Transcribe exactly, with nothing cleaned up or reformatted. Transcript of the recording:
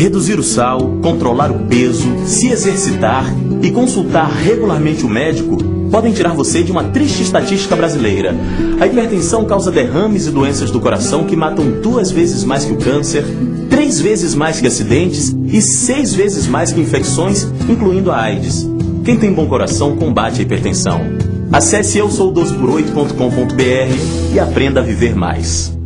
reduzir o sal, controlar o peso, se exercitar e consultar regularmente o médico podem tirar você de uma triste estatística brasileira. A hipertensão causa derrames e doenças do coração que matam duas vezes mais que o câncer, três vezes mais que acidentes e seis vezes mais que infecções, incluindo a AIDS. Quem tem bom coração combate a hipertensão. Acesse eu sou doze por oito ponto com ponto br e aprenda a viver mais.